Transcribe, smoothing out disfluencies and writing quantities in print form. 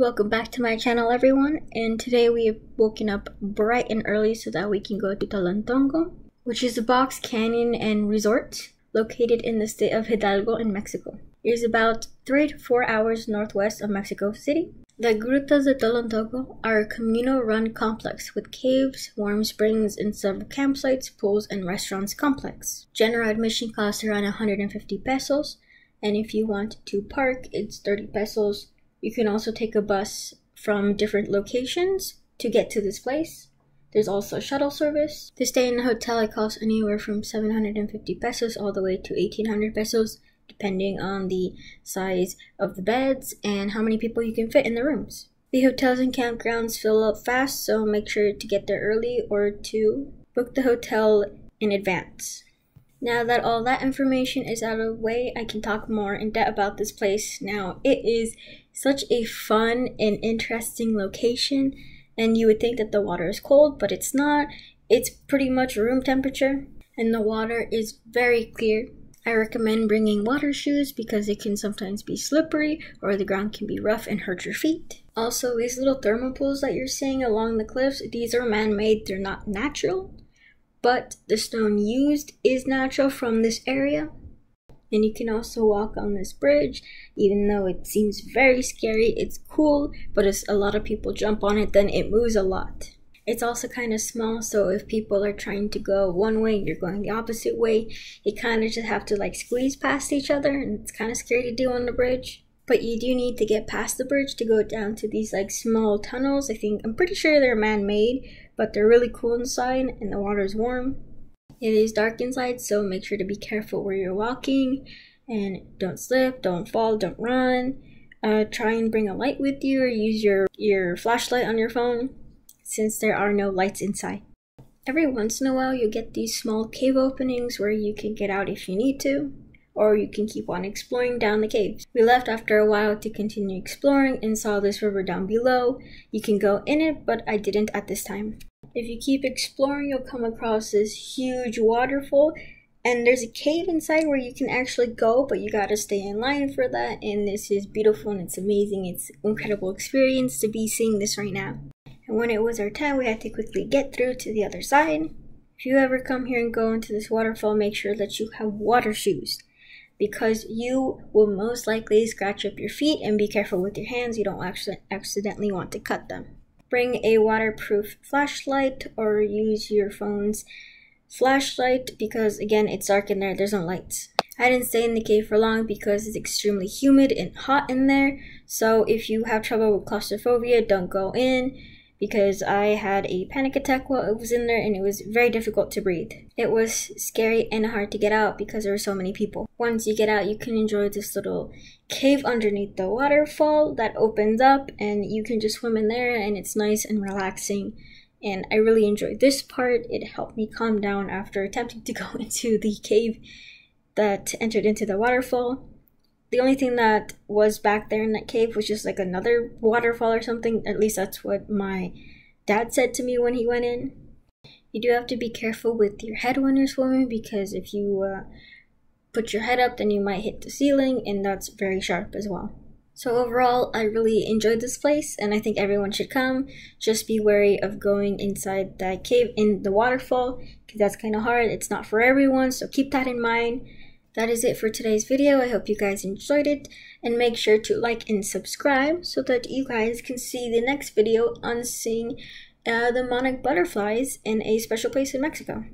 Welcome back to my channel, everyone, and today we have woken up bright and early so that we can go to Tolantongo, which is a box canyon and resort located in the state of Hidalgo in Mexico. It is about 3 to 4 hours northwest of Mexico City. The Grutas de Tolantongo are a communal-run complex with caves, warm springs, and several campsites, pools, and restaurants complex. General admission costs around 150 pesos, and if you want to park, it's 30 pesos. You can also take a bus from different locations to get to this place. There's also a shuttle service. To stay in a hotel, it costs anywhere from 750 pesos all the way to 1800 pesos, depending on the size of the beds and how many people you can fit in the rooms. The hotels and campgrounds fill up fast, so make sure to get there early or to book the hotel in advance. Now that all that information is out of the way, I can talk more in depth about this place. Now, it is such a fun and interesting location, and you would think that the water is cold, but it's not. It's pretty much room temperature, and the water is very clear. I recommend bringing water shoes because it can sometimes be slippery or the ground can be rough and hurt your feet. Also, these little thermal pools that you're seeing along the cliffs, these are man-made, they're not natural. But the stone used is natural from this area. And you can also walk on this bridge. Even though it seems very scary, it's cool, but if a lot of people jump on it, then it moves a lot. It's also kind of small, so if people are trying to go one way and you're going the opposite way, you kind of just have to like squeeze past each other, and it's kind of scary to do on the bridge. But you do need to get past the bridge to go down to these like small tunnels. I'm pretty sure they're man-made, but they're really cool inside and the water is warm. It is dark inside, so make sure to be careful where you're walking and don't slip, don't fall, don't run. Try and bring a light with you or use your flashlight on your phone since there are no lights inside. Every once in a while you get these small cave openings where you can get out if you need to, or you can keep on exploring down the caves. We left after a while to continue exploring and saw this river down below. You can go in it, but I didn't at this time. If you keep exploring, you'll come across this huge waterfall, and there's a cave inside where you can actually go, but you gotta stay in line for that, and this is beautiful and it's amazing. It's an incredible experience to be seeing this right now. And when it was our time, we had to quickly get through to the other side. If you ever come here and go into this waterfall, make sure that you have water shoes, because you will most likely scratch up your feet, and be careful with your hands. You don't accidentally want to cut them. Bring a waterproof flashlight or use your phone's flashlight because, again, it's dark in there, there's no lights. I didn't stay in the cave for long because it's extremely humid and hot in there. So if you have trouble with claustrophobia, don't go in, because I had a panic attack while I was in there and it was very difficult to breathe. It was scary and hard to get out because there were so many people. Once you get out, you can enjoy this little cave underneath the waterfall that opens up, and you can just swim in there, and it's nice and relaxing. And I really enjoyed this part. It helped me calm down after attempting to go into the cave that entered into the waterfall. The only thing that was back there in that cave was just like another waterfall or something. At least that's what my dad said to me when he went in. You do have to be careful with your head when you're swimming, because if you put your head up, then you might hit the ceiling, and that's very sharp as well. So overall, I really enjoyed this place, and I think everyone should come. Just be wary of going inside that cave in the waterfall, because that's kind of hard. It's not for everyone, so keep that in mind. That is it for today's video. I hope you guys enjoyed it, and make sure to like and subscribe so that you guys can see the next video on seeing the monarch butterflies in a special place in Mexico.